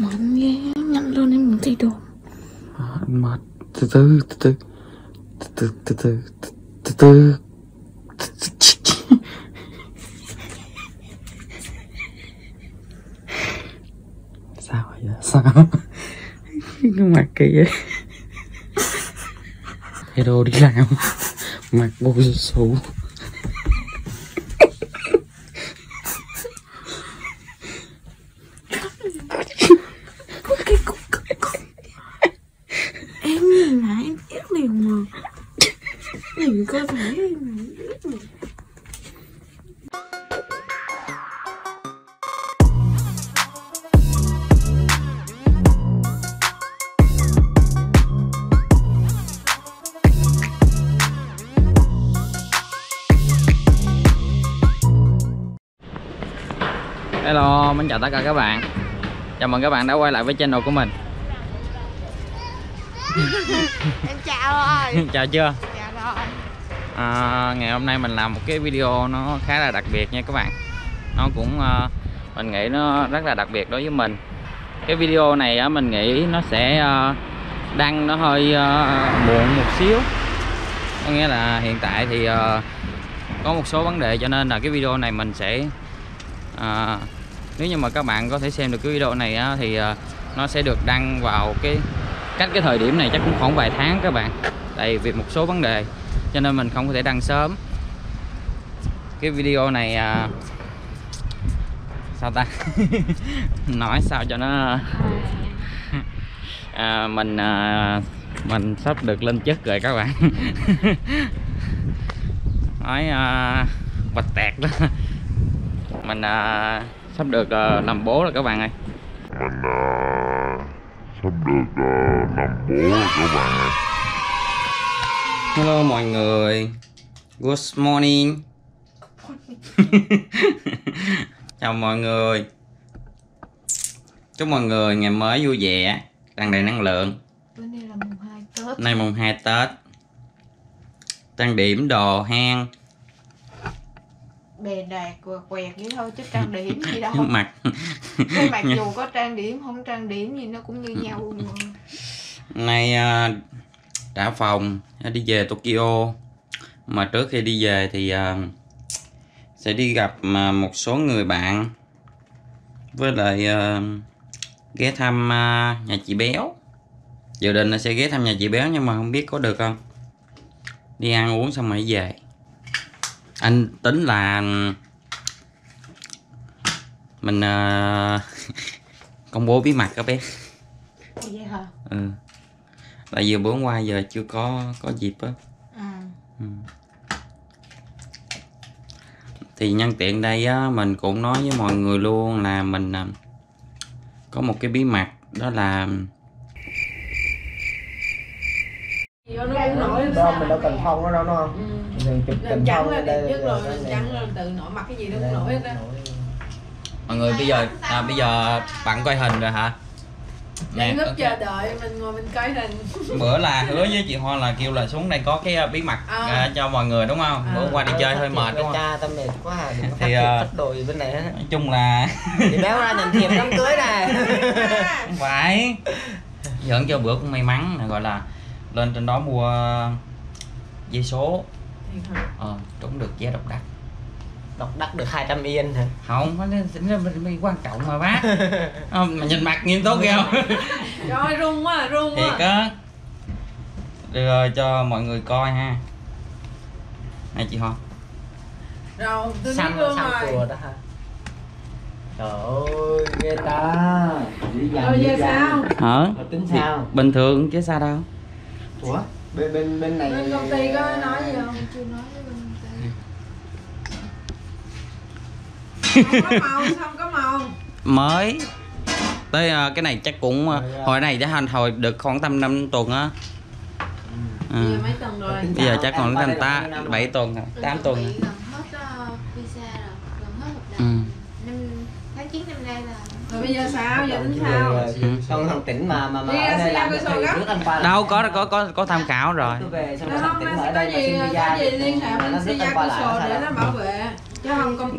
Mệt ghê, nhanh lên em muốn thay đồ. Anh mệt, từ từ. Sao vậy? Sao? Cái mặt kỳ vậy? Thay đồ đi làm, mặt bô xù. Có thể hello, mình chào tất cả các bạn. Chào mừng các bạn đã quay lại với channel của mình. Em chào rồi. Chào chưa? Chào rồi. Ngày hôm nay mình làm một cái video nó khá là đặc biệt nha các bạn. Nó cũng mình nghĩ nó rất là đặc biệt đối với mình. Cái video này mình nghĩ nó sẽ đăng nó hơi muộn một xíu. Có nghĩa là hiện tại thì có một số vấn đề, cho nên là cái video này mình sẽ nếu như mà các bạn có thể xem được cái video này thì nó sẽ được đăng vào cái cách cái thời điểm này chắc cũng khoảng vài tháng các bạn. Tại vì một số vấn đề cho nên mình không có thể đăng sớm cái video này. Sao ta nói sao cho nó mình sắp được lên chức rồi các bạn. Nói bạch tẹt đó, mình sắp được làm bố rồi các bạn ơi. Mình sắp được làm bố rồi các bạn ơi. Hello mọi người. Good morning. Chào mọi người. Chúc mọi người ngày mới vui vẻ, tràn đầy năng lượng. Bữa nay là mùng 2 Tết. Nay mùng 2 Tết. Trang điểm đồ hang. Bề đạc quẹt vậy thôi chứ trang điểm gì đâu. Mặt. Cái mặt dù có trang điểm không trang điểm gì nó cũng như nhau. Nay trả phòng đi về Tokyo, mà trước khi đi về thì sẽ đi gặp một số người bạn, với lại ghé thăm nhà chị Béo. Dự định là sẽ ghé thăm nhà chị Béo nhưng mà không biết có được không. Đi ăn uống xong rồi về. Anh tính là mình công bố bí mật các bé. Vậy hả? Ừ. Tại vì bữa qua giờ chưa có dịp á. Ừ. Thì nhân tiện đây á, mình cũng nói với mọi người luôn là mình có một cái bí mật, đó là đó, mình đâu cần thông nó đâu đúng không? Mình chụp hình thông lên đây rồi chặn lên tự nổi mặt cái gì nó nổi hết á. Mọi người bây giờ bạn coi hình rồi hả? Đang lúc chờ đợi mình ngồi mình coi hình. Bữa là hứa với chị Hoa là kêu là xuống đây có cái bí mật cho mọi người đúng không? Bữa qua đi chơi hơi mệt đúng không? Cha tao mệt quá à, đừng có thì phát đồ gì bên này hết. Nói chung là chị Béo ra nhận thiệp đám cưới nè. Không phải. Dẫn cho bữa cũng may mắn là gọi là lên trên đó mua giấy số. Trúng được vé độc đắc. Độc đắc được 200 yên hả? Không, nó quan trọng mà bác. Mà nhìn mặt nghiêm túc kìa. Rồi run quá, run quá. Thiệt á. Được rồi, cho mọi người coi ha. Này chị Hoa. Rồi, tôi biết luôn rồi. Trời ơi, ghê ta. Rồi về sao? Hả? Tính sao? Bình thường chứ sao đâu. Ủa? Bên này... Bên công ty có nói gì không? Chưa nói với mình. Không có màu mới tới cái này chắc cũng hồi này đã hồi được khoảng tầm 5 tuần á. Mấy tuần rồi? Bây giờ chắc còn tầm 7 tuần 8 tuần. Gần hết visa rồi, gần hết hợp đồng. Tháng 9 năm nay là. Rồi bây giờ sao? Giờ tính sao? Không thằng tỉnh mà ở đây làm trước anh qua. Đâu có tham khảo rồi. Tôi về xong thằng tỉnh ở đây xin visa. Có gì liên hệ mình xin visa consul để nó bảo vệ.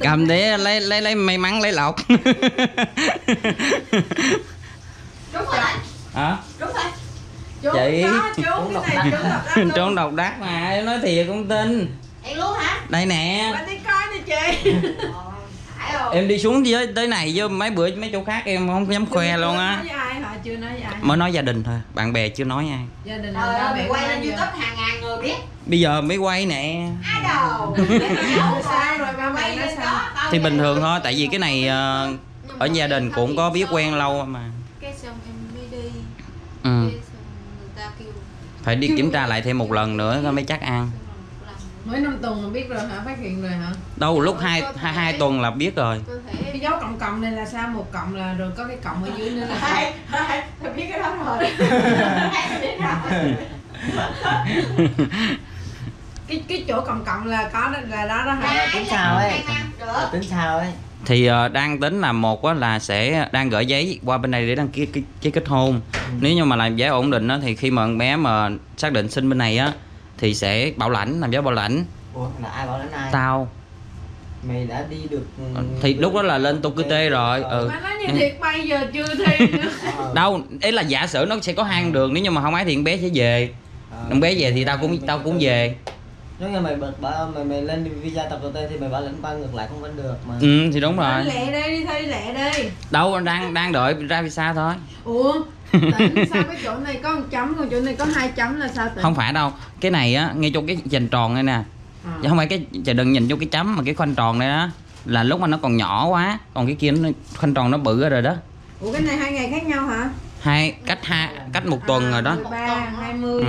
Cầm để lấy may mắn lấy lộc. Trốn độc đắc mà, em nói thiệt không tin. Em luôn hả? Đây nè. Anh đi coi nè chị. Em đi xuống với tới này với mấy bữa mấy chỗ khác em không dám khoe luôn á. Chưa nói với ai. Mới nói gia đình thôi, bạn bè chưa nói ai. Gia đình bị quay lên YouTube hàng ngàn người biết. Bây giờ mới quay nè. Á đồ. Sao rồi mà quay lên đó. Thì bình thường thôi, tại vì cái này ở gia đình cũng có biết quen lâu mà. Cái xong em mới đi. Phải đi kiểm tra lại thêm một lần nữa mới chắc ăn. Mới 5 tuần là biết rồi hả? Phát hiện rồi hả? Đâu, lúc 2 tuần là biết rồi. Cái dấu cộng cộng này là sao? Một cộng là rồi có cái cộng ở dưới nữa là sao? Thầy biết cái đó rồi. Cái chỗ cộng cộng là có là đó đó hả? Tính sao ấy? Tính sao ấy? Thì đang tính là một là sẽ đang gửi giấy qua bên này để đăng ký cái kết hôn. Nếu như mà làm giấy ổn định thì khi mà con bé mà xác định sinh bên này á thì sẽ bảo lãnh, làm giấy bảo lãnh. Ủa, là ai bảo lãnh ai? Tao. Mày đã đi được thì lúc đó là lên tô cư tê rồi. Má nói như thiệt bây giờ chưa thi nữa. Đâu, ý là giả sử nó sẽ có hai đường, nếu như mà không ấy thì con bé sẽ về. Con bé về thì tao cũng về. Nếu như mày lên visa tập tô tê thì mày bảo lãnh qua ngược lại không vẫn được mà. Ừ thì đúng rồi. Lẹ đi, đi thi lẹ đi. Đâu, đang đợi ra visa thôi. Ủa? Tại sao cái chỗ này có 1 chấm còn chỗ này có 2 chấm là sao tỉnh? Không phải đâu, cái này á ngay chỗ cái vành tròn đây nè. Chứ không phải cái trời, đừng nhìn vô cái chấm mà cái khoanh tròn đây đó là lúc mà nó còn nhỏ quá, còn cái kia nó khoanh tròn nó bự rồi đó. Ủa cái này 2 ngày khác nhau hả? Cách 1 tuần rồi đó. 13, 20.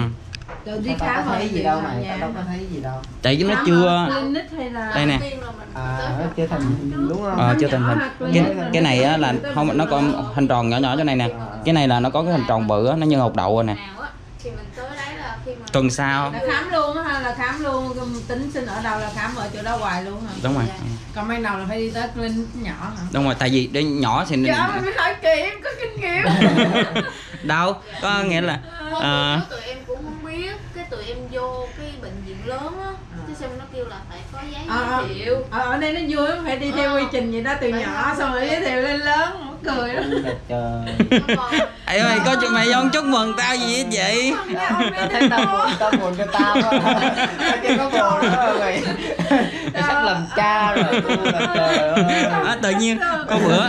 Tao đi khám thấy gì đâu mày, tao đâu có thấy gì đâu. Tại vì nó chưa. Đây nè. Chưa thành đúng không? Chưa thành hình. Cái này á là không, nó còn hình tròn nhỏ nhỏ chỗ này nè. Cái này là nó có cái hình tròn bự á, nó như hột đậu rồi nè. Tuần sau. Là khám luôn á ha, là khám luôn, tính sinh ở đâu là khám ở chỗ đó hoài luôn hả? Đúng rồi. Còn ban đầu là phải đi tới clinic nhỏ hả? Đúng rồi, tại vì để nhỏ thì trời ơi, mới hỏi kỳ em có kinh nghiệm. Đâu, có nghĩa là tụi em cũng không biết, cái tụi em vô cái bệnh viện lớn á, cái xong nó kêu là phải có giấy giới thiệu. Ở đây nó vui, phải đi theo quy trình vậy đó, từ nhỏ xong rồi giới thiệu lên lớn. Cười đó. Ê mày có chuyện mày không chúc mừng tao gì hết vậy? Tao buồn cho tao thôi. Chứ có buồn nữa rồi. Mày sắp làm cha rồi. Tự nhiên có bữa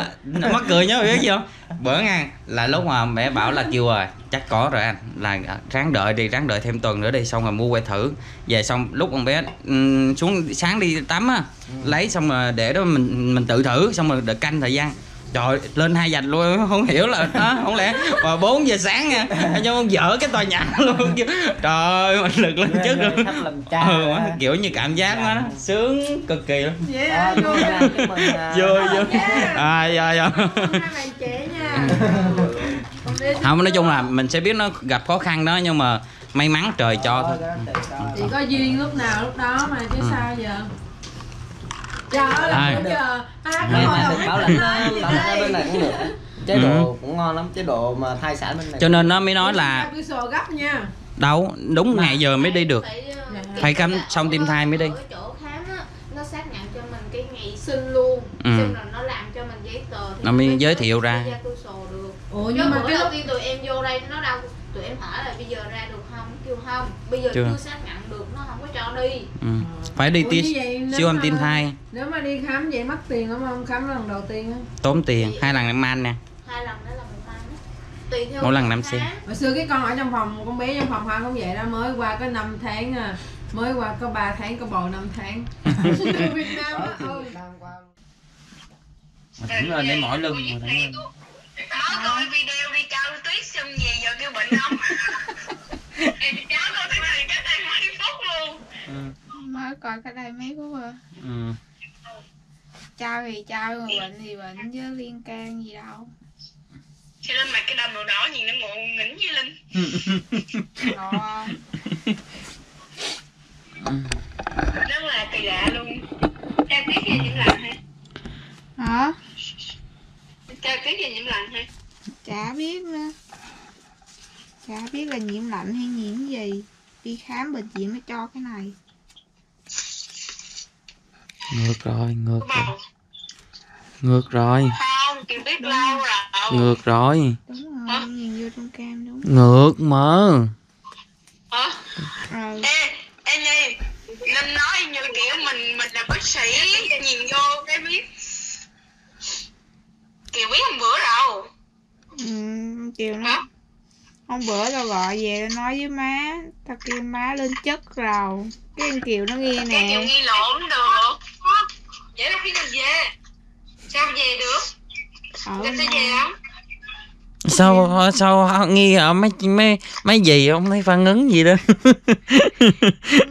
mắc cười nhớ biết gì không? Bữa ngang là lúc mà mẹ bảo là kêu rồi chắc có rồi anh, là ráng đợi đi, ráng đợi thêm tuần nữa đi, xong rồi mua que thử về, xong lúc con bé xuống sáng đi tắm á, lấy xong rồi để đó mình tự thử, xong rồi đợi canh thời gian. Trời, lên 2 vạch luôn, không hiểu là đó, không lẽ mà 4 giờ sáng nha, cho con dở cái tòa nhà luôn. Trời ơi, mình lực lên trước luôn. Kiểu như cảm giác nó sướng cực kỳ luôn. Vậy đó, vui vui. Dạ. Không, nói chung là mình sẽ biết nó gặp khó khăn đó, nhưng mà may mắn trời cho thôi. Chỉ có duyên lúc nào lúc đó mà chứ sao giờ. Trời ơi, bây giờ bảo lãnh bên này cũng được. Chế độ cũng ngon lắm, chế độ mà thai sản bên này. Cho nên nó mới nói là đâu, đúng ngày giờ mới đi được. Phải khám xong tim thai mới đi. Chỗ khám á, nó xác nhận cho mình cái ngày sinh luôn, xong rồi nó làm cho mình giấy tờ thì nó mới giới thiệu ra. Ủa nhưng mà cái đầu tiên tụi em vô đây nó đâu, tụi em hỏi là bây giờ ra được không, kêu không. Bây giờ chưa xác nhận được, nó không có cho đi. Phải đi siêu âm tim thai. Nếu mà đi khám vậy mất tiền lắm không? Khám lần đầu tiên á. Tốn tiền, 2 lần làm ăn nè. 2 lần đó là 1 tháng. Tùy theo mỗi lần 5 sen. Hồi xưa cái con ở trong phòng, con bé trong phòng hoa cũng vậy đó, mới qua có 5 tháng à. Mới qua có 3 tháng, có bầu 5 tháng. Từ Việt Nam á. Mà thỉnh lên để mỏi lưng mà thỉnh lên. Đó, coi video đi trao tuyết xong về giờ kêu bệnh không? Em cháu coi cái này cách đây mấy phút luôn. Mới coi cách đây mấy phút rồi. Trao thì trao, rồi bệnh thì bệnh, chứ liên can gì đâu. Chị Linh mặc cái đầm màu đỏ nhìn nó ngộ nghĩnh với Linh. Rất là kỳ lạ luôn. Trao tuyết về những lần hả? Hả? Trao tuyết về nhiễm lạnh hả? Chả biết nữa. Chả biết là nhiễm lạnh hay nhiễm gì. Đi khám bệnh viện mới cho cái này. Ngược rồi. Ngược rồi. Không, chị biết lâu rồi. Ngược rồi. Đúng rồi, nhìn vô trong cam đúng. Ngược mà. Hả? biết hôm bữa đâu. Chiều nó hôm bữa tao gọi về tao nói với má, tao kêu má lên chất rồi. Cái anh Kiều nó nghe nè. Cái Kiều nghe lộn được. Vậy là khi mình về sao về được? Tao sẽ về không? Sao nghi hả? Mấy gì không thấy phản ứng gì đó.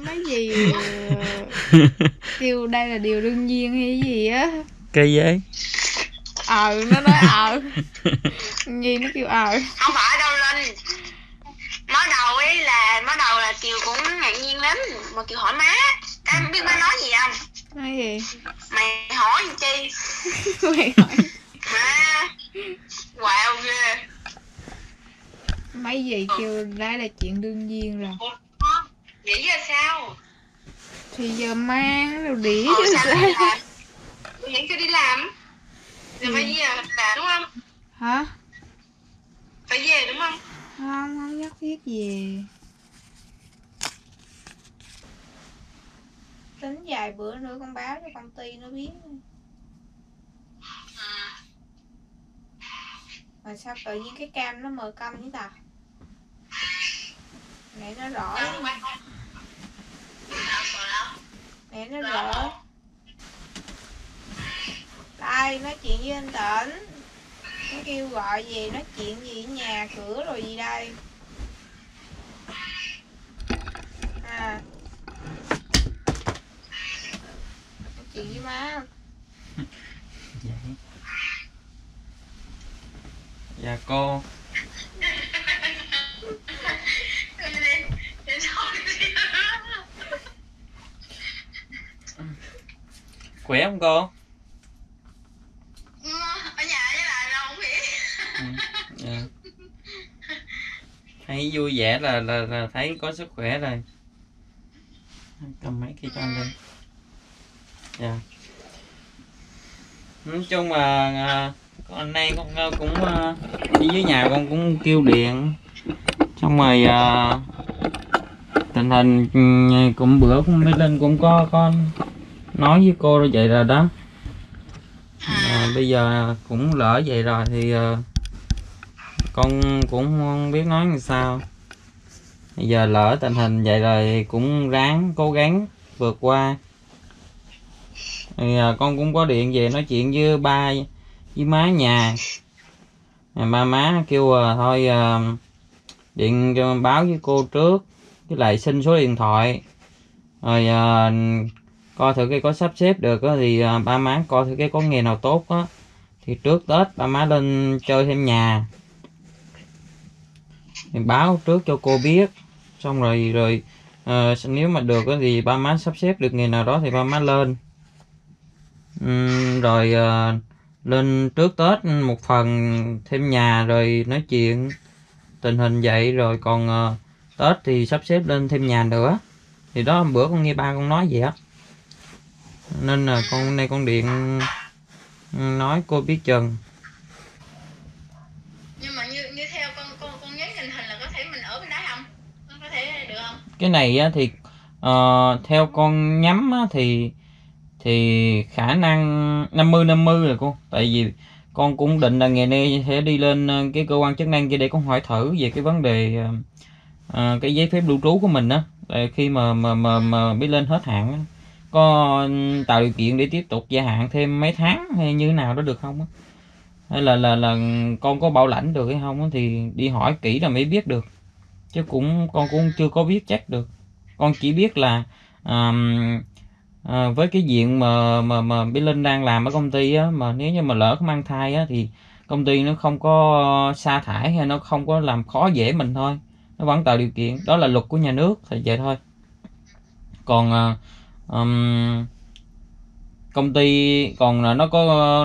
Mấy gì điều đây là điều đương nhiên hay gì á? Kỳ vậy? Nó nói Nghi nó kêu Không phải đâu Linh. Mới đầu là Kiều cũng ngạc nhiên lắm. Mà Kiều hỏi má, em biết má nói gì không? Nói gì? Mày hỏi làm chi? Mày hỏi má. Wow ghê. Mấy gì kêu ra là chuyện đương nhiên rồi. Vậy giờ sao? Thì giờ mang đồ đĩa chứ sao? Vẫn chưa đi làm. Rồi phải về là đúng không? Hả? Phải về đúng không? Không dắt thiết về. Tính vài bữa nữa con báo cho công ty nó biết. Mà sao tự nhiên cái cam nó mờ câm với ta? Mẹ nó rõ. Mẹ nó rõ. Đây nói chuyện với anh Tĩnh. Nó kêu gọi về nói chuyện gì ở nhà cửa rồi gì đây. Nói chuyện với má. Dạ cô. Khỏe không cô? Ở nhà với bà đâu không biết. Thấy vui vẻ là thấy có sức khỏe rồi. Cầm máy kia cho anh lên. Dạ. Nói chung là hôm nay con cũng đi dưới nhà, con cũng kêu điện xong rồi tình hình cũng bữa cũng mới lên cũng có con nói với cô rồi vậy rồi đó. Bây giờ cũng lỡ vậy rồi thì con cũng không biết nói làm sao. Bây giờ lỡ tình hình vậy rồi thì cũng ráng cố gắng vượt qua. Thì, con cũng có điện về nói chuyện với ba với má nhà. Ba má kêu thôi điện cho báo với cô trước, với lại xin số điện thoại rồi coi thử cái có sắp xếp được đó, thì ba má coi thử cái có nghề nào tốt đó. Thì trước Tết ba má lên chơi thêm nhà thì báo trước cho cô biết, xong rồi nếu mà được đó, thì ba má sắp xếp được nghề nào đó thì ba má lên. Rồi lên trước Tết một phần thêm nhà rồi nói chuyện tình hình vậy, rồi còn Tết thì sắp xếp lên thêm nhà nữa. Thì đó hôm bữa con nghe ba con nói vậy á, nên là con hôm nay con điện nói cô biết chừng. Nhưng mà như theo con nhớ tình hình là có thể mình ở bên đó không? Có thể được không? Cái này á thì theo con nhắm á thì khả năng 50-50 rồi cô. Tại vì con cũng định là ngày nay sẽ đi lên cái cơ quan chức năng kia để con hỏi thử về cái vấn đề cái giấy phép lưu trú của mình á. Tại khi mà biết lên hết hạn á, có tạo điều kiện để tiếp tục gia hạn thêm mấy tháng hay như thế nào đó được không á, hay là con có bảo lãnh được hay không á, thì đi hỏi kỹ là mới biết được. Chứ cũng con cũng chưa có biết chắc được. Con chỉ biết là với cái diện mà Bí Linh đang làm ở công ty á, mà nếu như mà lỡ có mang thai á thì công ty nó không có sa thải hay nó không có làm khó dễ mình thôi, nó vẫn tạo điều kiện. Đó là luật của nhà nước thì vậy thôi. Còn công ty còn là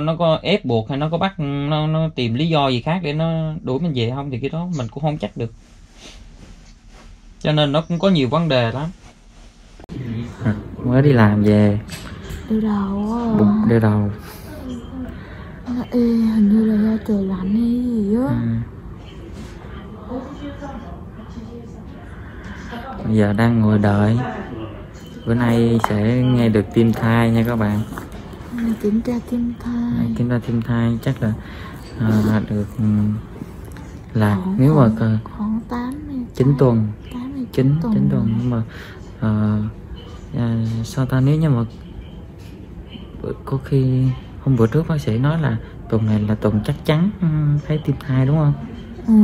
nó có ép buộc hay nó có bắt nó tìm lý do gì khác để nó đuổi mình về không thì cái đó mình cũng không chắc được, cho nên nó cũng có nhiều vấn đề lắm. Mới đi làm về đau đầu á, bụng đau đầu nó hình như là do trời lạnh hay gì á. Giờ đang ngồi đợi bữa nay sẽ nghe được tim thai nha các bạn. Kiểm tra tim thai chắc là được là nếu mà khoảng 9 tuần 9 tuần nhưng mà sao ta, nếu như mà có khi hôm bữa trước bác sĩ nói là tuần này là tuần chắc chắn thấy tim thai đúng không? Ừ,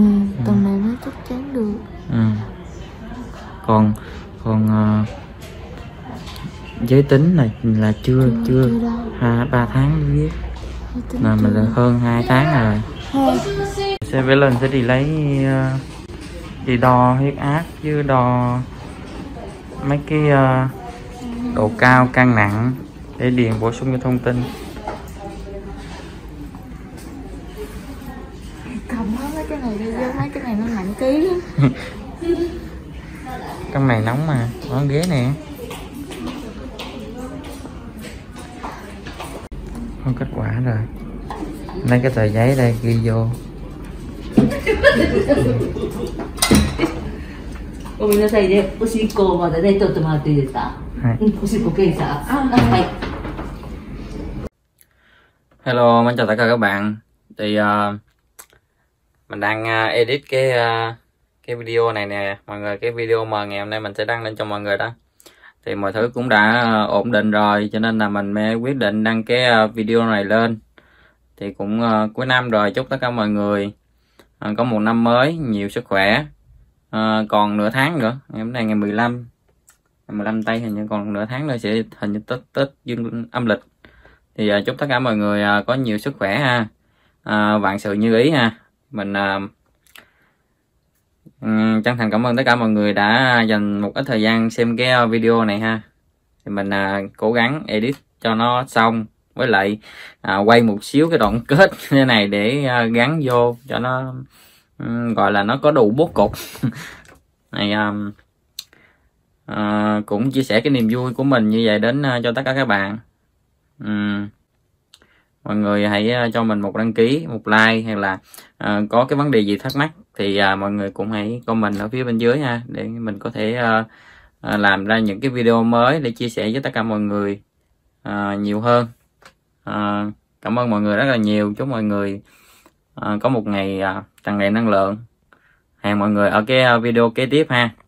tuần này nó chắc chắn được. Còn giới tính là chưa 3 tháng biết mà mình là hơn 2 tháng rồi. Xe với lần sẽ đi lấy đi đo huyết áp với đo mấy cái độ cao cân nặng để điền bổ sung cho thông tin. Cầm hết mấy cái này đi, mấy cái này nó nặng ký lắm. Căn này nóng mà, ở ghế nè. Không kết quả rồi. Lấy cái tờ giấy đây ghi vô. Hello, mình chào tất cả các bạn. Thì mình đang edit cái video này nè mọi người. Cái video mà ngày hôm nay mình sẽ đăng lên cho mọi người đó. Thì mọi thứ cũng đã ổn định rồi, cho nên là mình mới quyết định đăng cái video này lên. Thì cũng cuối năm rồi, chúc tất cả mọi người có một năm mới nhiều sức khỏe. Còn nửa tháng nữa, ngày hôm nay ngày 15 tây, hình như còn nửa tháng nữa sẽ hình như Tết dương âm lịch. Thì chúc tất cả mọi người có nhiều sức khỏe ha, vạn sự như ý ha. Mình chân thành cảm ơn tất cả mọi người đã dành một ít thời gian xem cái video này ha. Thì mình cố gắng edit cho nó xong, với lại quay một xíu cái đoạn kết như này để gắn vô cho nó gọi là nó có đủ bố cục. Này cũng chia sẻ cái niềm vui của mình như vậy đến cho tất cả các bạn. Mọi người hãy cho mình một đăng ký, một like, hay là có cái vấn đề gì thắc mắc thì mọi người cũng hãy comment ở phía bên dưới ha, để mình có thể làm ra những cái video mới để chia sẻ với tất cả mọi người nhiều hơn. Cảm ơn mọi người rất là nhiều. Chúc mọi người có một ngày tràn đầy năng lượng. Hẹn mọi người ở cái video kế tiếp ha.